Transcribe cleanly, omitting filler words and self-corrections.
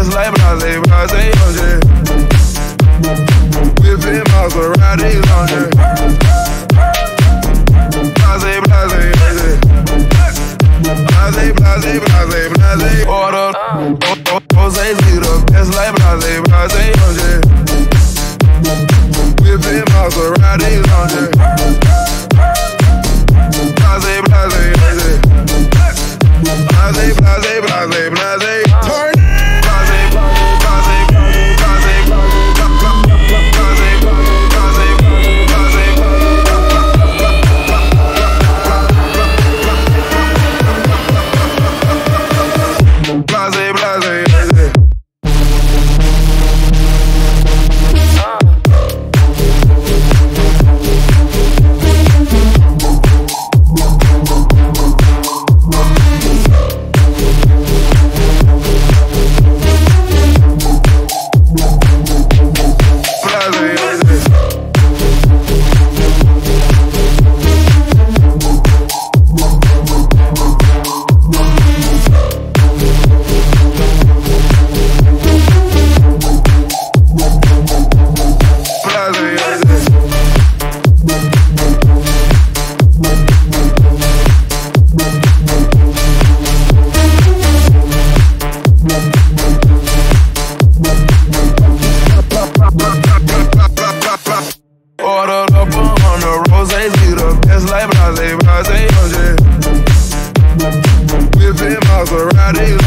It's like blasé, blasé, blasé. Whipping Maseratis on it. Blasé, blasé, blasé. Blasé, blasé, blasé, blasé. Order, Jose Zito. It's like blasé, blasé, blasé. Whipping Maseratis on it. Blasé, blasé, blasé. Blasé, blasé, blasé, blasé. It's like blasé, blasé, blasé. Whipping Maseratis